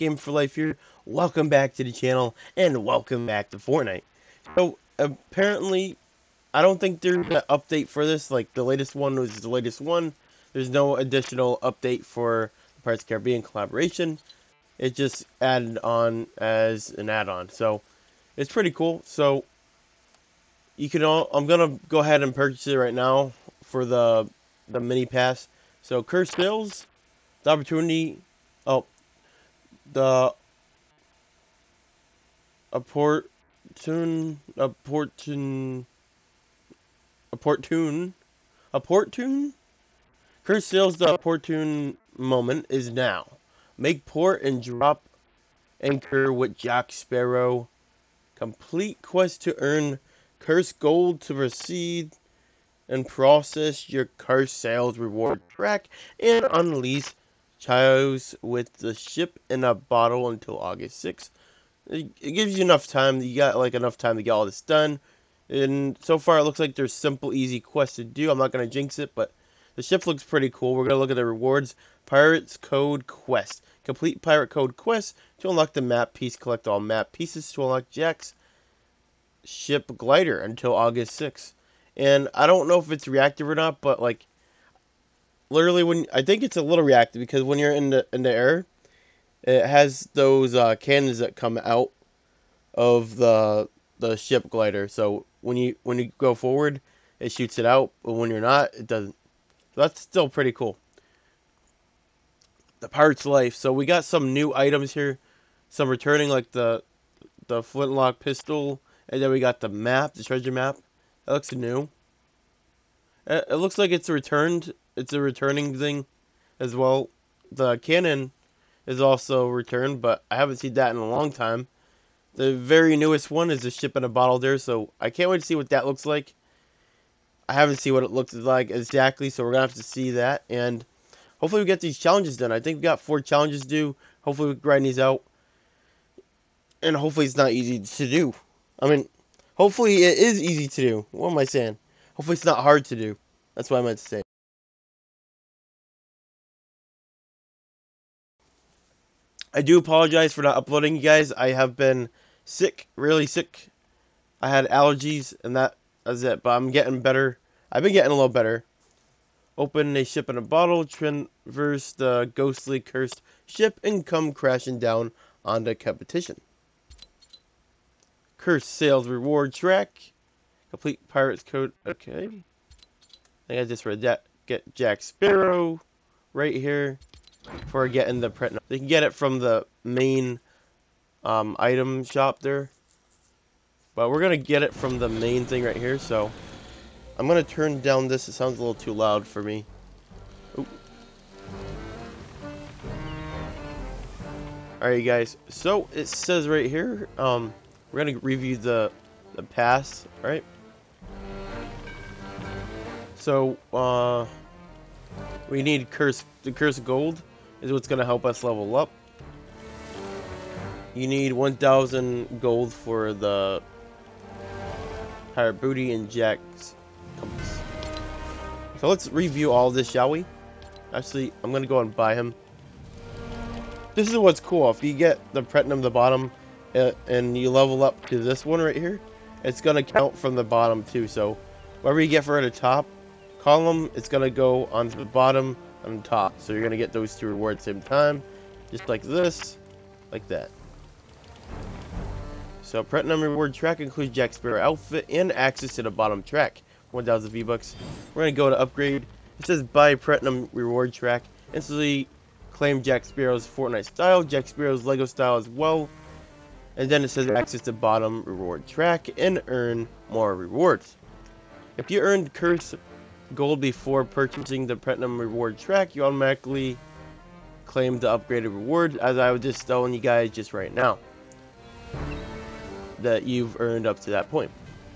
Game for Life here. Welcome back to the channel, and welcome back to Fortnite. So, apparently, I don't think there's an update for this. Like, the latest one was the latest one. There's no additional update for the Pirates of the Caribbean collaboration. It just added on as an add-on. So, it's pretty cool. So, you can all, I'm going to go ahead and purchase it right now for the mini pass. So, Cursed Sails, the opportunity, Cursed Sails, the opportune moment is now. Make port and drop anchor with Jack Sparrow. Complete quest to earn cursed gold to proceed and process your Cursed Sails reward track and unleash Chios with the ship in a bottle until August 6th. It gives you enough time. You got like enough time to get all this done. And so far it looks like there's simple, easy quests to do. I'm not going to jinx it, but the ship looks pretty cool. We're going to look at the rewards. Pirate's Code Quest. Complete Pirate Code Quest to unlock the map piece. Collect all map pieces to unlock Jack's Ship Glider until August 6th. And I don't know if it's reactive or not, but like literally when I think it's a little reactive, because when you're in the air, it has those cannons that come out of the ship glider. So when you go forward, it shoots it out, but when you're not, it doesn't. So that's still pretty cool. The Pirate's Life. So we got some new items here, some returning like the flintlock pistol, and then we got the map, the treasure map. That looks new. It looks like it's returned. It's a returning thing as well. The cannon is also returned, but I haven't seen that in a long time. The very newest one is the ship in a bottle there, so I can't wait to see what that looks like. I haven't seen what it looks like exactly, so we're going to have to see that. And hopefully we get these challenges done. I think we got 4 challenges due. Hopefully we grind these out. And hopefully it's not easy to do. I mean, hopefully it is easy to do. What am I saying? Hopefully it's not hard to do. That's what I meant to say. I do apologize for not uploading, you guys. I have been sick, really sick. I had allergies, and that is it. But I'm getting better. I've been getting a little better. Open a ship in a bottle, traverse the ghostly cursed ship, and come crashing down onto competition. Cursed Sails reward track. Complete Pirate's Code. Okay. I think I just read that. Get Jack Sparrow right here. For getting the print, they can get it from the main item shop there, but we're gonna get it from the main thing right here. So I'm gonna turn down this. It sounds a little too loud for me. Ooh. All right, you guys. So it says right here, we're gonna review the pass, right? So we need the cursed gold. Is what's going to help us level up. You need 1,000 gold for the Pirate Booty and Jack's compass. So let's review all this, shall we? Actually, I'm going to go and buy him. This is what's cool. If you get the Platinum, the bottom, and you level up to this one right here, it's going to count from the bottom too. So whatever you get for the top column, it's going to go on the bottom on top, so you're gonna get those 2 rewards at the same time, just like this, like that. So Platinum reward track includes Jack Sparrow outfit and access to the bottom track, 1,000 V-Bucks. We're gonna go to upgrade. It says buy Platinum reward track. Instantly claim Jack Sparrow's Fortnite style, Jack Sparrow's Lego style as well. And then it says access to bottom reward track and earn more rewards. If you earned Cursed Gold before purchasing the Platinum reward track, you automatically claim the upgraded reward, as I was just telling you guys just right now, that you've earned up to that point.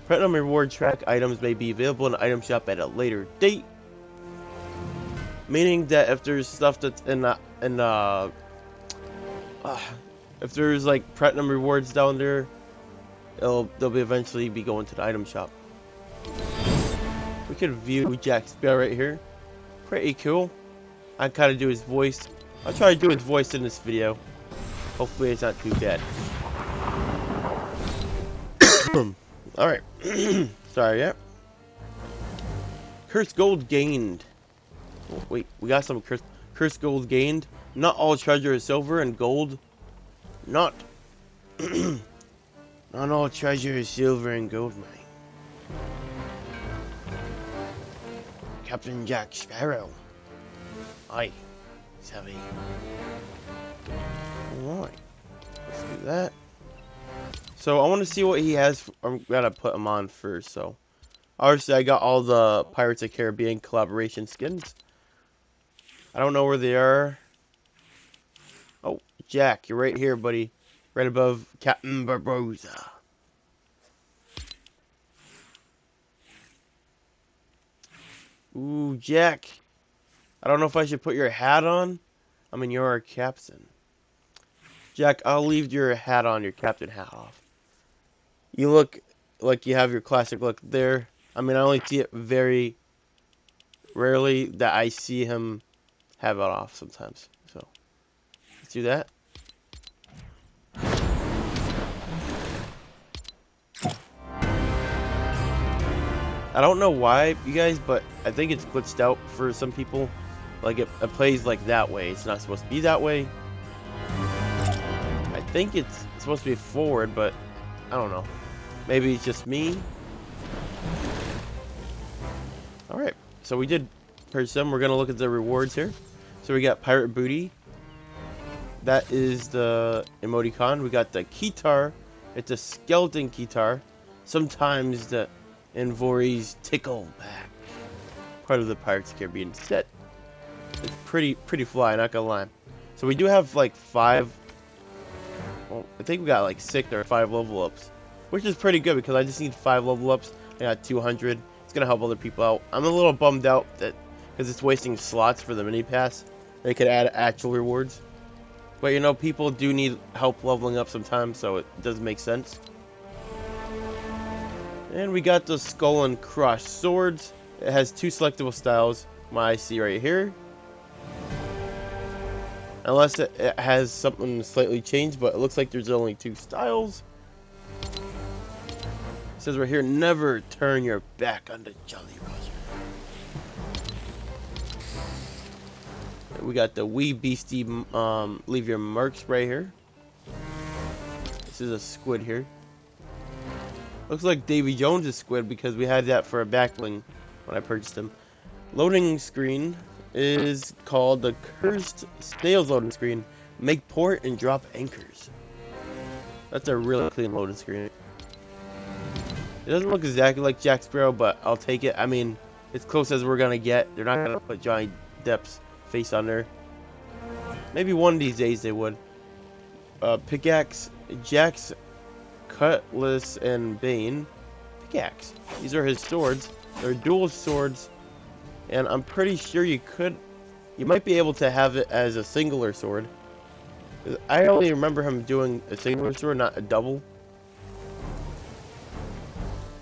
Platinum reward track items may be available in the item shop at a later date, meaning that if there's stuff that's if there's like Platinum rewards down there, they'll be eventually be going to the item shop. We could view Jack Sparrow right here. Pretty cool. I kind of do his voice. I'll try to do his voice in this video. Hopefully he's not too dead. Alright. Sorry, yeah. Cursed gold gained. Oh, wait, we got some cursed gold gained. Not all treasure is silver and gold. Not all treasure is silver and gold mine. Captain Jack Sparrow. Aye, savvy. Alright, let's do that. So I want to see what he has. I'm gonna put him on first. So obviously I got all the Pirates of the Caribbean collaboration skins. I don't know where they are. Oh, Jack, you're right here, buddy. Right above Captain Barbossa. Ooh, Jack. I don't know if I should put your hat on. I mean, you're our captain. Jack, I'll leave your hat on, your captain hat off. You look like you have your classic look there. I mean, I only see it very rarely that I see him have it off sometimes. So, let's do that. I don't know why, you guys, but I think it's glitched out for some people. Like, it plays like that way. It's not supposed to be that way. I think it's supposed to be forward, but I don't know. Maybe it's just me. Alright, so we did purchase them. We're going to look at the rewards here. So we got Pirate Booty. That is the emoticon. We got the guitar. It's a skeleton guitar. Sometimes the Envori's tickle back. Part of the Pirates of the Caribbean set. It's pretty fly, not gonna lie. So we do have like five, well, I think we got like 6 or 5 level ups, which is pretty good because I just need 5 level ups. I got 200. It's gonna help other people out. I'm a little bummed out that because it's wasting slots for the mini pass. They could add actual rewards, but you know, people do need help leveling up sometimes, so it does make sense. And we got the Skull and Crush swords. It has 2 selectable styles. My IC right here. Unless it has something slightly changed, but it looks like there's only 2 styles. It says right here, never turn your back on the Jolly Roger. We got the Wee Beastie leave your marks right here. This is a squid here. Looks like Davy Jones is squid because we had that for a backling when I purchased him. Loading screen is called the Cursed Sails loading screen. Make port and drop anchors. That's a really clean loading screen. It doesn't look exactly like Jack Sparrow, but I'll take it. I mean, it's close as we're gonna get. They're not gonna put Johnny Depp's face on there. Maybe one of these days they would. Pickaxe, Jack's Cutlass and Bane. Pickaxe. These are his swords. They're dual swords. And I'm pretty sure you might be able to have it as a singular sword. I only remember him doing a singular sword, not a double.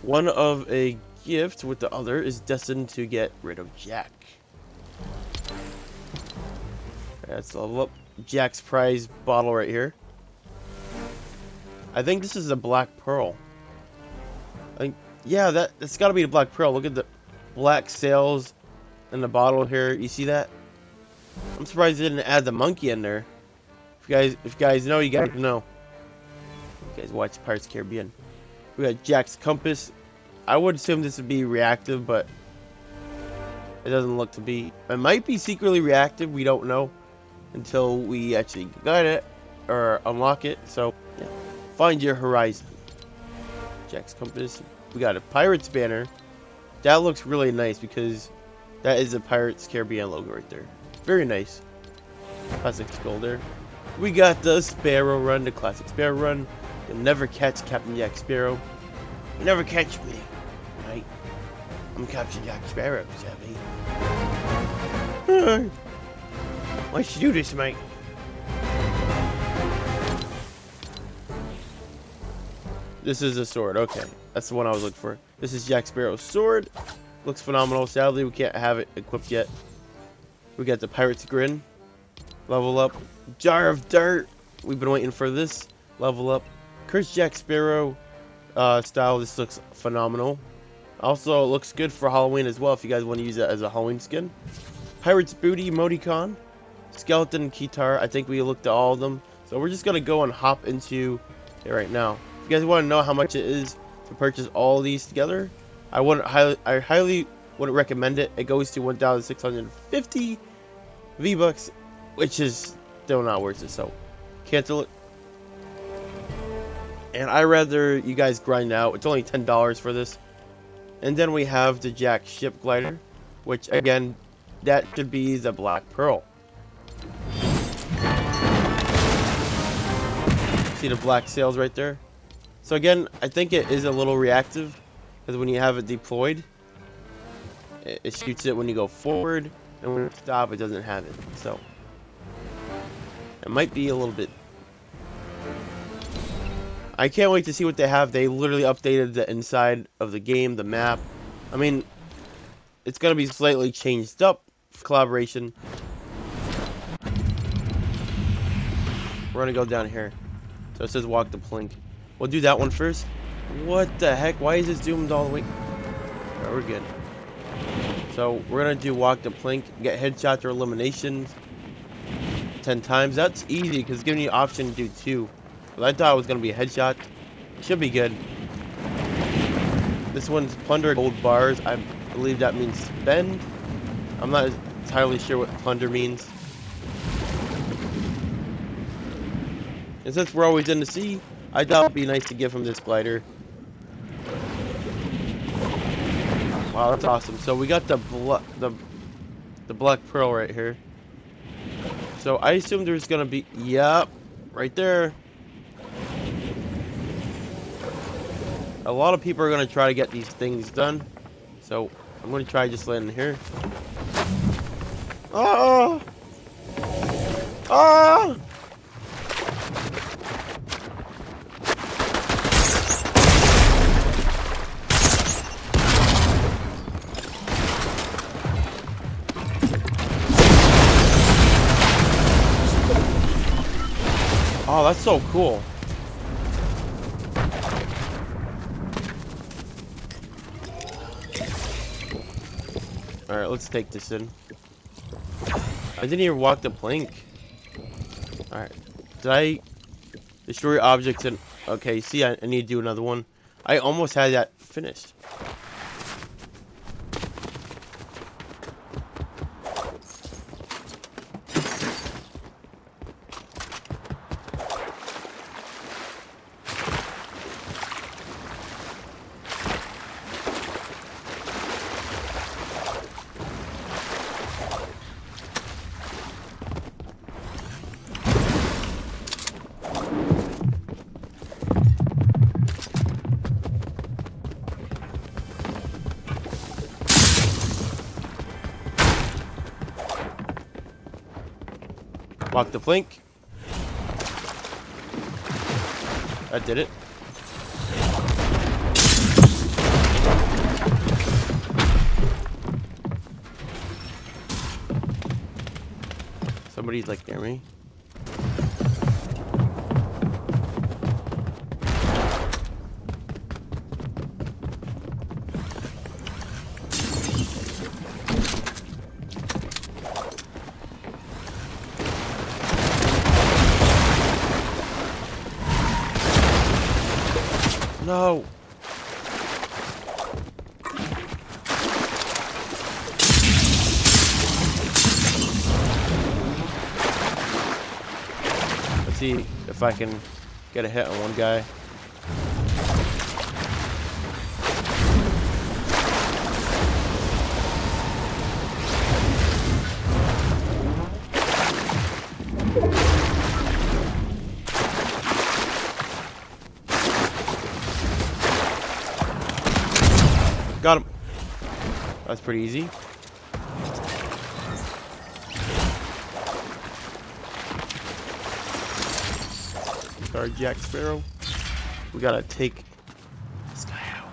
One of a gift with the other is destined to get rid of Jack. That's level up. Jack's prize bottle right here. I think this is a Black Pearl. I think, yeah, that's got to be a Black Pearl. Look at the black sails in the bottle here. You see that? I'm surprised they didn't add the monkey in there. If you guys know, you guys know. You guys watch Pirates of the Caribbean. We got Jack's compass. I would assume this would be reactive, but it doesn't look to be. It might be secretly reactive. We don't know until we actually got it or unlock it. So, yeah. Find your horizon. Jack's compass. We got a pirate's banner. That looks really nice because that is the Pirates Caribbean logo right there. Very nice. Classic skull there. We got the Sparrow Run, the classic Sparrow Run. You'll never catch Captain Jack Sparrow. You'll never catch me. Right? I'm Captain Jack Sparrow, savvy. Let's do this, mate. This is a sword. Okay, that's the one I was looking for. This is Jack Sparrow's sword. Looks phenomenal. Sadly, we can't have it equipped yet. We got the Pirate's Grin. Level up. Jar of Dirt. We've been waiting for this level up. Cursed Jack Sparrow style. This looks phenomenal. Also, it looks good for Halloween as well if you guys want to use it as a Halloween skin. Pirate's Booty Modicon. Skeleton Kitar. I think we looked at all of them. So we're just going to go and hop into it right now. If you guys want to know how much it is to purchase all these together, I highly wouldn't recommend it. It goes to 1,650 V-Bucks, which is still not worth it. So cancel it. And I'd rather you guys grind it out. It's only $10 for this. And then we have the Jack's Ship Glider, which again, that should be the Black Pearl. See the black sails right there? So again, I think it is a little reactive, because when you have it deployed, it shoots it when you go forward, and when you stop, it doesn't have it. So it might be a little bit. I can't wait to see what they have. They literally updated the inside of the game, the map. I mean, it's going to be slightly changed up for collaboration. We're going to go down here. So it says walk the plank. We'll do that one first. What the heck? Why is this zoomed all the way? All right, we're good. So we're going to do walk the plank, get headshots or eliminations 10 times. That's easy because it's giving you the option to do two. But I thought it was going to be a headshot. Should be good. This one's plunder gold bars. I believe that means spend. I'm not entirely sure what plunder means. And since we're always in the sea, I thought it would be nice to give him this glider. Wow, that's awesome. So we got the Black Pearl right here. So I assume there's going to be... Yep, right there. A lot of people are going to try to get these things done. So I'm going to try just landing here. Oh! Oh! Oh, that's so cool. Alright, let's take this in. I didn't even walk the plank. Alright. Did I destroy objects and... Okay, see, I need to do another one. I almost had that finished. Walk the plank. I did it. Somebody's like near me. No. Let's see if I can get a hit on one guy. Got him. That's pretty easy. Sorry, Jack Sparrow. We gotta take this guy out.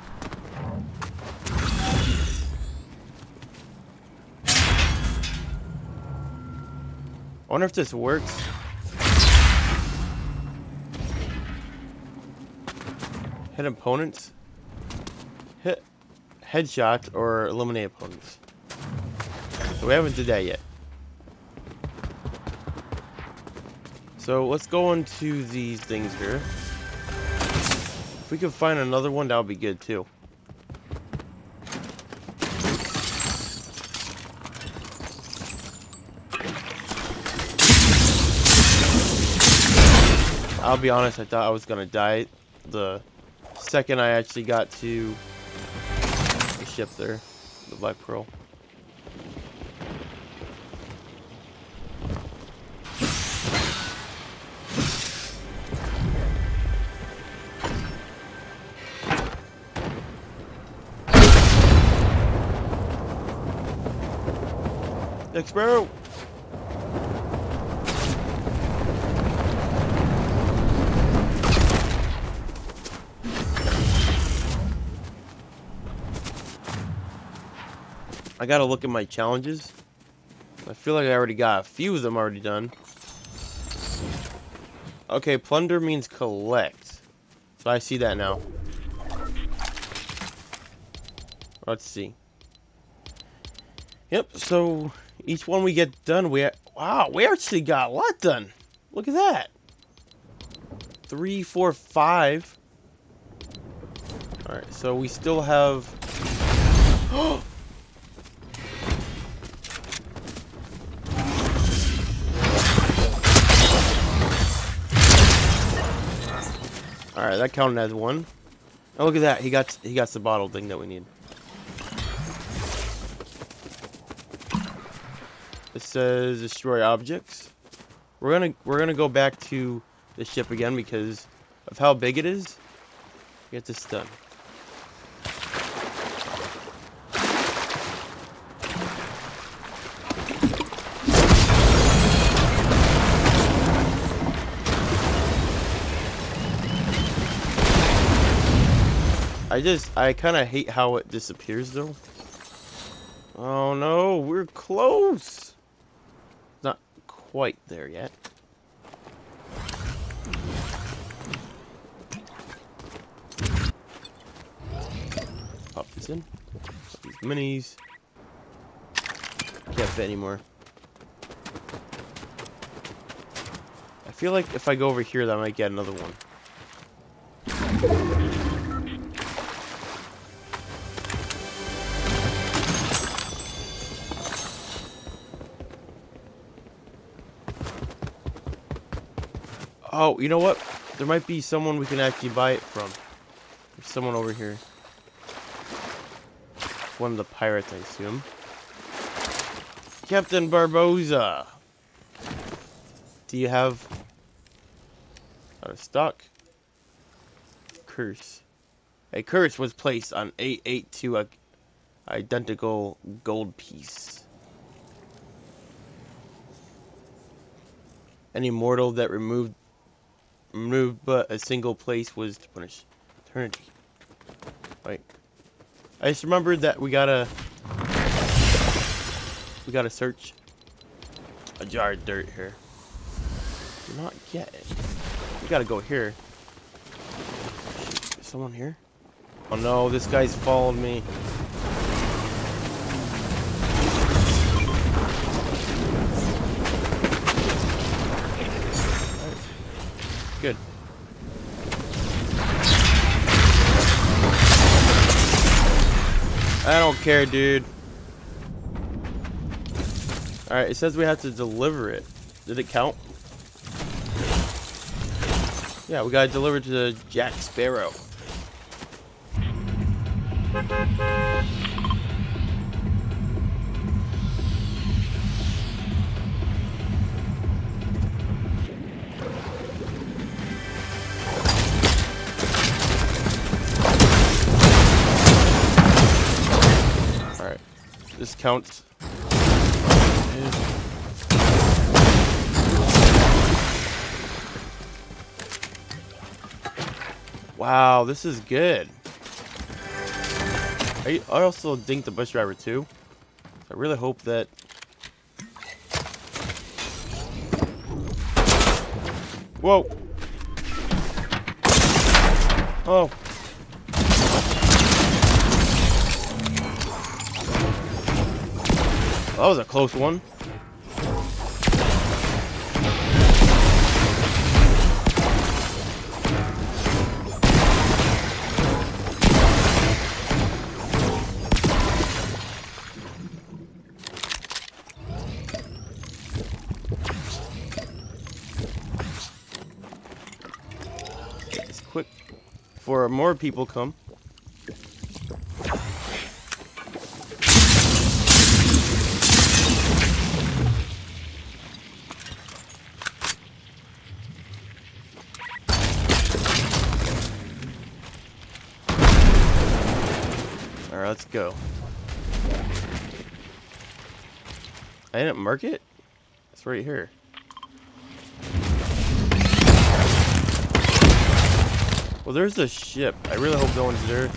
I wonder if this works. hit opponents, hit headshots, or eliminate opponents. So we haven't did that yet. So let's go into these things here. If we can find another one, that would be good too. I'll be honest, I thought I was gonna die the second I actually got to the ship there, the Black Pearl. Jack Sparrow! I gotta look at my challenges. I feel like I already got a few of them already done. Okay, plunder means collect. So I see that now. Let's see. Yep, so each one we get done, wow, we actually got a lot done. Look at that. 3, 4, 5. Alright, so we still have... Alright, that counted as one. Oh, look at that, he got the bottle thing that we need. It says destroy objects. We're gonna go back to the ship again because of how big it is. Get this done. I kind of hate how it disappears though. Oh no, we're close! Not quite there yet. Pop this in. Pop these minis. Can't fit anymore. I feel like if I go over here, that might get another one. Oh, you know what? There might be someone we can actually buy it from. There's someone over here. One of the pirates, I assume. Captain Barbossa! Do you have... out of stock? Curse. A curse was placed on 882 identical gold piece. Any mortal that removed but a single place was to punish eternity. Wait. I just remembered that we gotta search a jar of dirt here. Do not get it. We gotta go here. Is someone here? Oh no, this guy's followed me. Good. I don't care, dude. Alright, it says we have to deliver it. Did it count? Yeah, we gotta deliver it to Jack Sparrow. This counts. Wow, this is good. I also dinked the bus driver too. I really hope that whoa. Oh. That was a close one. Get this quick before more people come. Let's go. I didn't mark it? It's right here. Well, there's a ship. I really hope no one's there.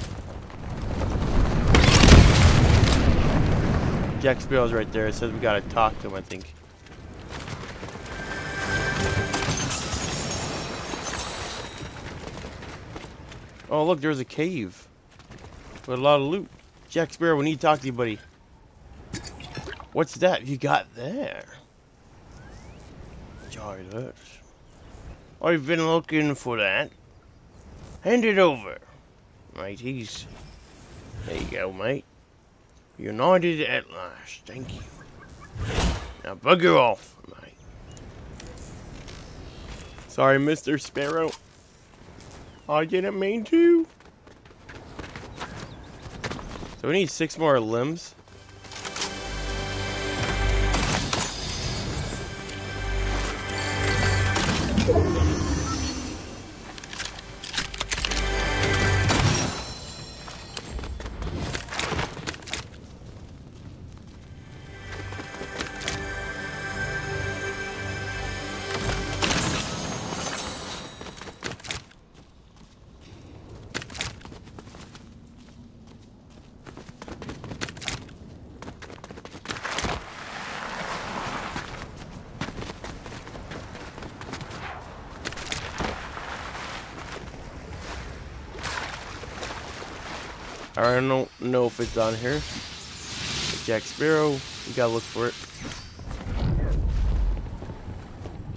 Jack Sparrow's right there. It says we gotta talk to him, I think. Oh, look, there's a cave with a lot of loot. Jack Sparrow, we need to talk to you, buddy. What's that you got there? Charlotte, I've been looking for that. Hand it over. Mateys. There you go, mate. United at last. Thank you. Now bugger off, mate. Sorry, Mr. Sparrow. I didn't mean to. So we need 6 more limbs. I don't know if it's on here. Jack Sparrow, we gotta look for it.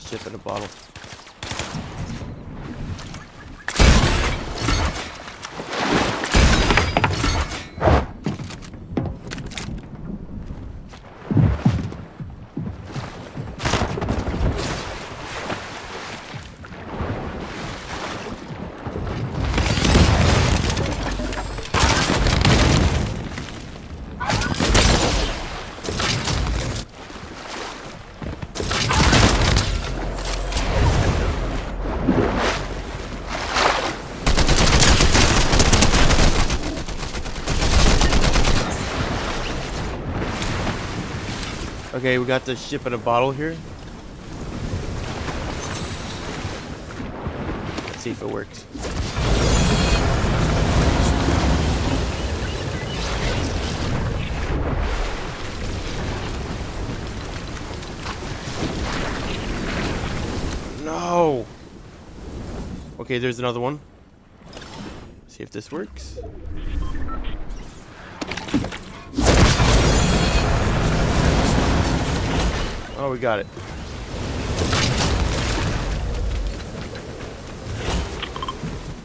Ship in a bottle. Okay, we got the ship in a bottle here. Let's see if it works. No! Okay, there's another one. See if this works. Oh, we got it.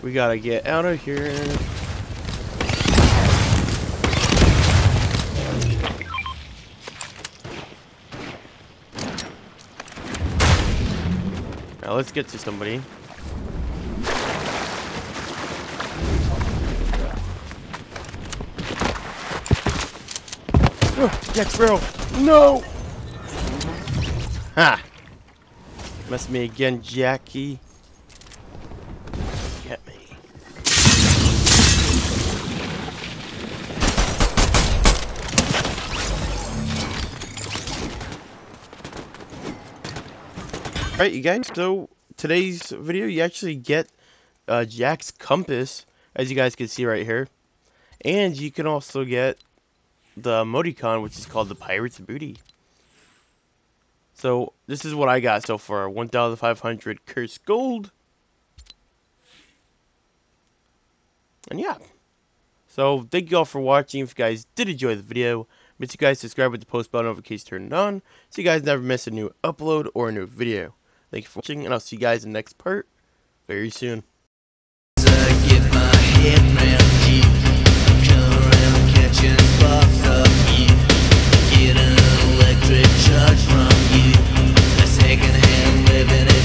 We gotta get out of here. Now let's get to somebody. Oh, Jack Sparrow! No! Ha! Mess me again, Jackie. Get me. Alright, you guys, so today's video, you actually get Jack's compass, as you guys can see right here. And you can also get the emoticon, which is called the Pirate's Booty. So, this is what I got so far. 1,500 cursed gold. And yeah. So, thank you all for watching. If you guys did enjoy the video, Make sure you guys subscribe with the post button notification turned on so you guys never miss a new upload or a new video. Thank you for watching, and I'll see you guys in the next part very soon.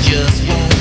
Just one.